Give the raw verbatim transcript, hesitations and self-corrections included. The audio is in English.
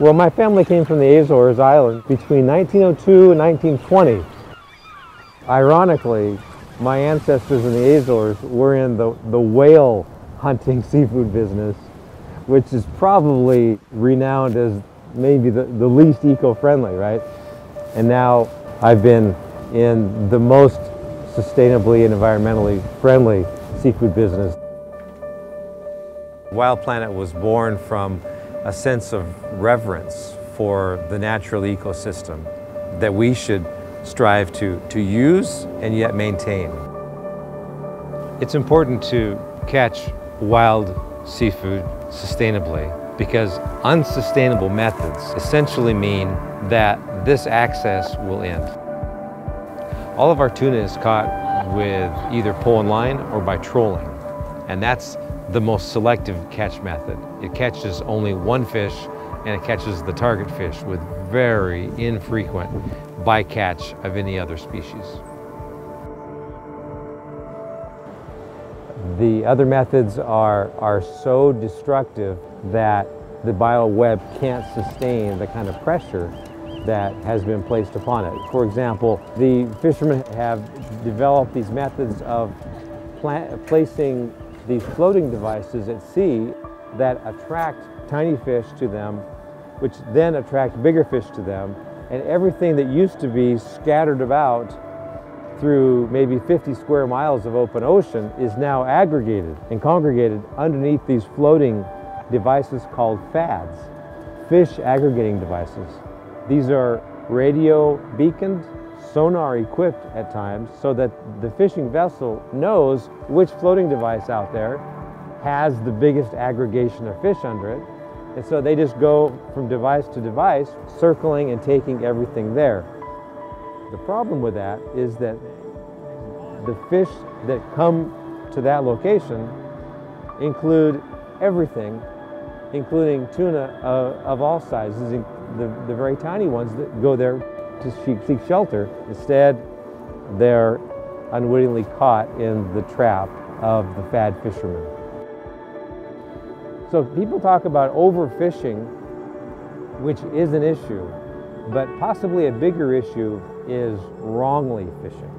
Well, my family came from the Azores Island between nineteen oh two and nineteen twenty. Ironically, my ancestors in the Azores were in the, the whale hunting seafood business, which is probably renowned as maybe the, the least eco-friendly, right? And now I've been in the most sustainably and environmentally friendly seafood business. Wild Planet was born from a sense of reverence for the natural ecosystem that we should strive to, to use and yet maintain. It's important to catch wild seafood sustainably because unsustainable methods essentially mean that this access will end. All of our tuna is caught with either pole and line or by trolling, and that's the most selective catch method. It catches only one fish, and it catches the target fish with very infrequent bycatch of any other species. The other methods are, are so destructive that the bioweb can't sustain the kind of pressure that has been placed upon it. For example, the fishermen have developed these methods of plant, placing these floating devices at sea that attract tiny fish to them, which then attract bigger fish to them. And everything that used to be scattered about through maybe fifty square miles of open ocean is now aggregated and congregated underneath these floating devices called F A Ds, fish aggregating devices. These are radio beaconed, sonar equipped at times, so that the fishing vessel knows which floating device out there has the biggest aggregation of fish under it. And so they just go from device to device, circling and taking everything there. The problem with that is that the fish that come to that location include everything, including tuna uh, of all sizes, the, the very tiny ones that go there to seek shelter. Instead, they're unwittingly caught in the trap of the fad fishermen. So people talk about overfishing, which is an issue, but possibly a bigger issue is wrongly fishing.